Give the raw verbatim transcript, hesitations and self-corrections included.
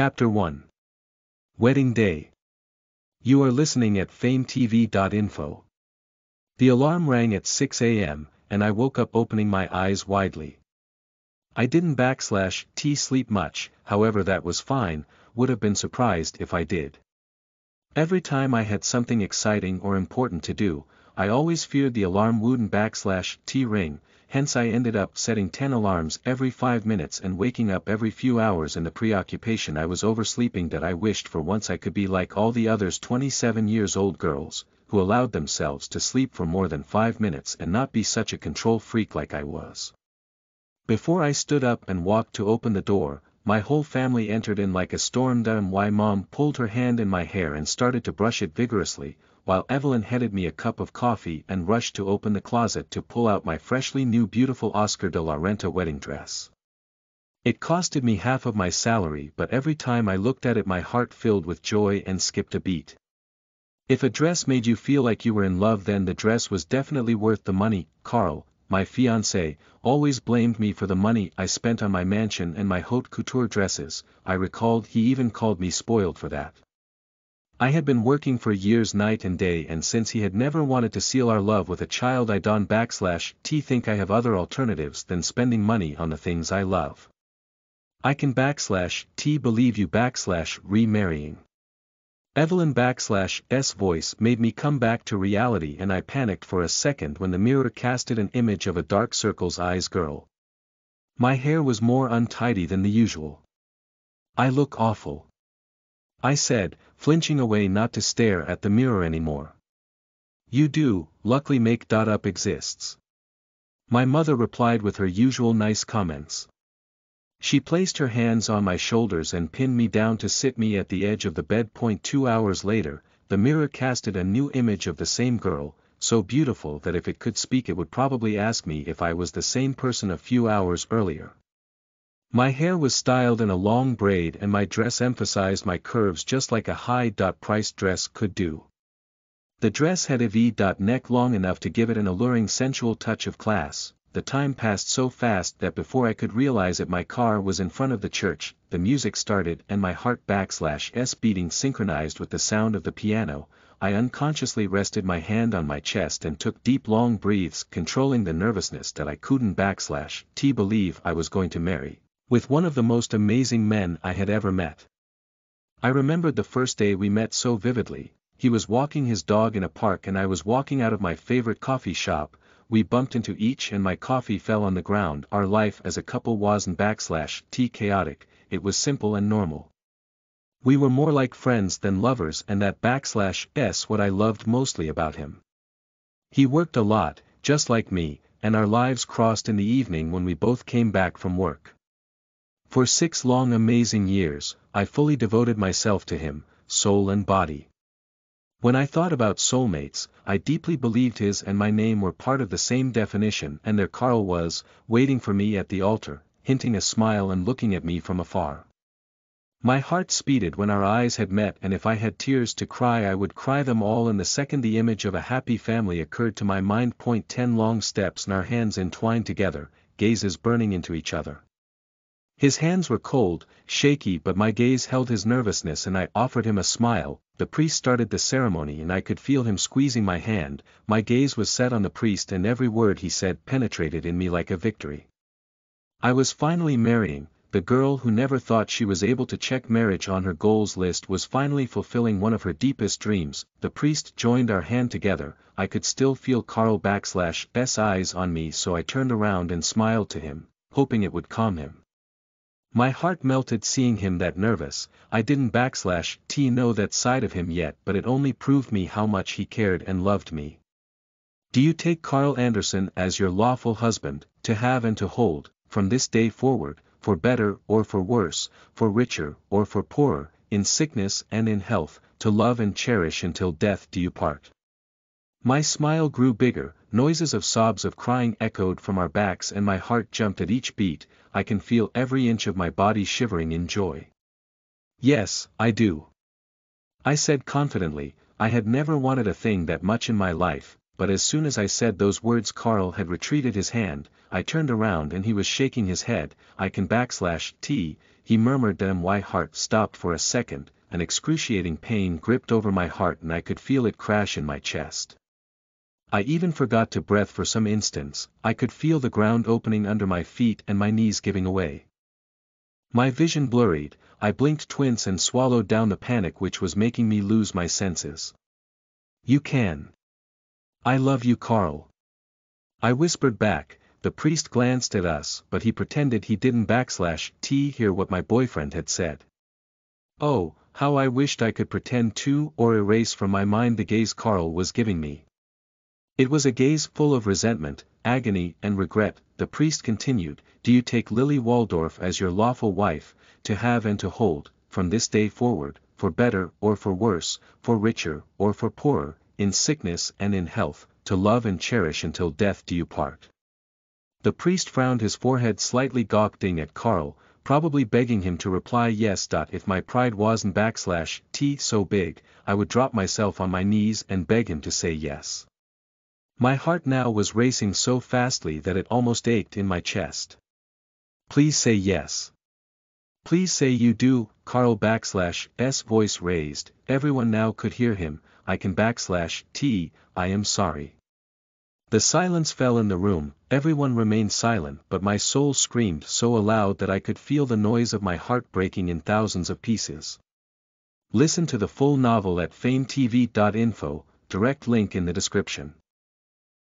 Chapter one. Wedding Day. You are listening at fame t v dot info. The alarm rang at six a m, and I woke up opening my eyes widely. I didn't backslash t sleep much, however that was fine, would have been surprised if I did. Every time I had something exciting or important to do, I always feared the alarm wouldn't backslash t ring, hence I ended up setting ten alarms every five minutes and waking up every few hours in the preoccupation I was oversleeping that I wished for once I could be like all the others twenty-seven years old girls, who allowed themselves to sleep for more than five minutes and not be such a control freak like I was. Before I stood up and walked to open the door, my whole family entered in like a storm. My mom pulled her hand in my hair and started to brush it vigorously, while Evelyn headed me a cup of coffee and rushed to open the closet to pull out my freshly new beautiful Oscar de la Renta wedding dress. It costed me half of my salary, but every time I looked at it my heart filled with joy and skipped a beat. If a dress made you feel like you were in love, then the dress was definitely worth the money. Carl, my fiancé, always blamed me for the money I spent on my mansion and my haute couture dresses. I recalled he even called me spoiled for that. I had been working for years night and day, and since he had never wanted to seal our love with a child, I don't backslash t think I have other alternatives than spending money on the things I love. I can backslash t believe you backslash remarrying. Evelyn backslash s voice made me come back to reality, and I panicked for a second when the mirror casted an image of a dark circles eyes girl. My hair was more untidy than the usual. I look awful, I said, flinching away not to stare at the mirror anymore. You do, luckily make up exists, my mother replied with her usual nice comments. She placed her hands on my shoulders and pinned me down to sit me at the edge of the bed. Two hours later, the mirror casted a new image of the same girl, so beautiful that if it could speak it would probably ask me if I was the same person a few hours earlier. My hair was styled in a long braid and my dress emphasized my curves just like a high-priced dress could do. The dress had a V-neck long enough to give it an alluring sensual touch of class. The time passed so fast that before I could realize it my car was in front of the church. The music started and my heart backslash s beating synchronized with the sound of the piano. I unconsciously rested my hand on my chest and took deep long breaths, controlling the nervousness that I couldn't backslash t believe I was going to marry, with one of the most amazing men I had ever met. I remembered the first day we met so vividly. He was walking his dog in a park and I was walking out of my favorite coffee shop. We bumped into each and my coffee fell on the ground. Our life as a couple wasn't backslash t chaotic, it was simple and normal. We were more like friends than lovers, and that backslash s what I loved mostly about him. He worked a lot, just like me, and our lives crossed in the evening when we both came back from work. For six long amazing years, I fully devoted myself to him, soul and body. When I thought about soulmates, I deeply believed his and my name were part of the same definition, and there Carl was, waiting for me at the altar, hinting a smile and looking at me from afar. My heart speeded when our eyes had met, and if I had tears to cry I would cry them all in the second the image of a happy family occurred to my mind. Ten long steps and our hands entwined together, gazes burning into each other. His hands were cold, shaky, but my gaze held his nervousness and I offered him a smile. The priest started the ceremony and I could feel him squeezing my hand. My gaze was set on the priest and every word he said penetrated in me like a victory. I was finally marrying. The girl who never thought she was able to check marriage on her goals list was finally fulfilling one of her deepest dreams. The priest joined our hand together. I could still feel Carl backslash s eyes on me, so I turned around and smiled to him, hoping it would calm him. My heart melted seeing him that nervous. I didn't backslash t know that side of him yet, but it only proved me how much he cared and loved me. Do you take Carl Anderson as your lawful husband, to have and to hold, from this day forward, for better or for worse, for richer or for poorer, in sickness and in health, to love and cherish until death do you part? My smile grew bigger. Noises of sobs of crying echoed from our backs and my heart jumped at each beat. I can feel every inch of my body shivering in joy. Yes, I do, I said confidently. I had never wanted a thing that much in my life, but as soon as I said those words Carl had retreated his hand. I turned around and he was shaking his head. I can backslash t, he murmured then. My heart stopped for a second, an excruciating pain gripped over my heart and I could feel it crash in my chest. I even forgot to breathe for some instants. I could feel the ground opening under my feet and my knees giving away. My vision blurred, I blinked twice and swallowed down the panic which was making me lose my senses. You can. I love you, Carl. I whispered back. The priest glanced at us, but he pretended he didn't backslash t hear what my boyfriend had said. Oh, how I wished I could pretend to or erase from my mind the gaze Carl was giving me. It was a gaze full of resentment, agony and regret. The priest continued, do you take Lily Waldorf as your lawful wife, to have and to hold, from this day forward, for better or for worse, for richer or for poorer, in sickness and in health, to love and cherish until death do you part? The priest frowned, his forehead slightly gawking at Carl, probably begging him to reply yes. If my pride wasn't backslash t so big, I would drop myself on my knees and beg him to say yes. My heart now was racing so fastly that it almost ached in my chest. Please say yes. Please say you do, Carl backslash s voice raised, everyone now could hear him, I can backslash t, I am sorry. The silence fell in the room, everyone remained silent but my soul screamed so aloud that I could feel the noise of my heart breaking in thousands of pieces. Listen to the full novel at fame t v dot info, direct link in the description.